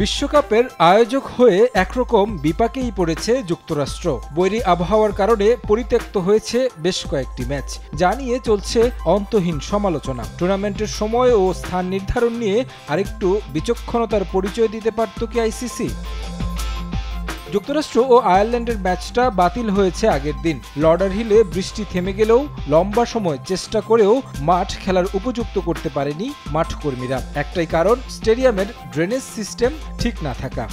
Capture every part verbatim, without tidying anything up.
বিশ্বকাপের আয়োজক হয়ে একরকম বিপাকেই পড়েছে যুক্তরাষ্ট্র। বৈরী আবহাওয়ার কারণে পরিত্যক্ত হয়েছে বেশ কয়েকটি ম্যাচ, যা নিয়ে চলছে অন্তহীন সমালোচনা। টুর্নামেন্টের সময় ও স্থান নির্ধারণ নিয়ে আরেকটু বিচক্ষণতার পরিচয় দিতে পারত কি আইসিসি? যুক্তরাষ্ট্র ও আয়ারল্যান্ডের ম্যাচটা বাতিল হয়েছে আগের দিন। লর্ডারহিলে বৃষ্টি থেমে গেলেও লম্বা সময় চেষ্টা করেও মাঠ খেলার উপযুক্ত করতে পারেনি মাঠকর্মীরা। একটাই কারণ, স্টেডিয়ামের ড্রেনেজ সিস্টেম ঠিক না থাকা।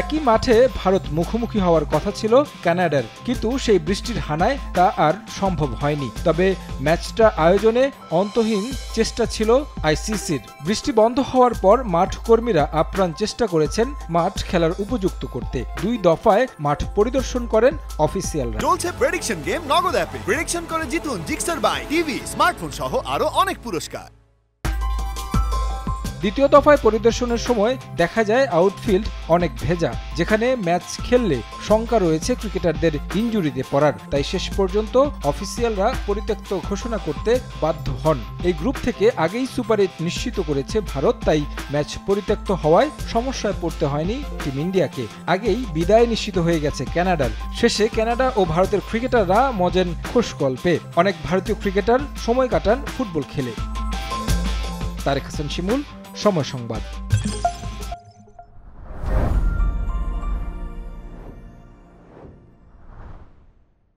একই মাঠে ভারত মুখোমুখি হওয়ার কথা ছিল কানাডার, কিন্তু সেই বৃষ্টির হানায় তা আর সম্ভব হয়নি। তবে ম্যাচটা আয়োজনে অন্তহীন চেষ্টা ছিল আইসিসির। বৃষ্টি বন্ধ হওয়ার পর মাঠ কর্মীরা আপ্রাণ চেষ্টা করেছেন মাঠ খেলার উপযুক্ত করতে। দুই দফায় মাঠ পরিদর্শন করেন অফিসিয়ালরা। চলছে প্রেডিকশন গেম নগদ অ্যাপে। প্রেডিকশন করে জিতুন জিক্সার বাই, টিভি, স্মার্টফোন সহ আরো অনেক পুরস্কার। দ্বিতীয় দফায় পরিদর্শনের সময় দেখা যায় আউটফিল্ড অনেক ভেজা, যেখানে ম্যাচ খেললে শঙ্কা রয়েছে ক্রিকেটারদের ইনজুরিতে পড়ার। তাই শেষ পর্যন্ত অফিসিয়ালরা পরিত্যক্ত ঘোষণা করতে বাধ্য হন। এই গ্রুপ থেকে আগেই সুপার এইট নিশ্চিত করেছে ভারত, তাই ম্যাচ পরিত্যক্ত হওয়ায় সমস্যায় পড়তে হয়নি টিম ইন্ডিয়াকে। আগেই বিদায় নিশ্চিত হয়ে গেছে কানাডার। শেষে কানাডা ও ভারতের ক্রিকেটাররা মজেন খোশ গল্পে। অনেক ভারতীয় ক্রিকেটার সময় কাটান ফুটবল খেলে। তারেক হাসান শিমুল, সময় সংবাদ।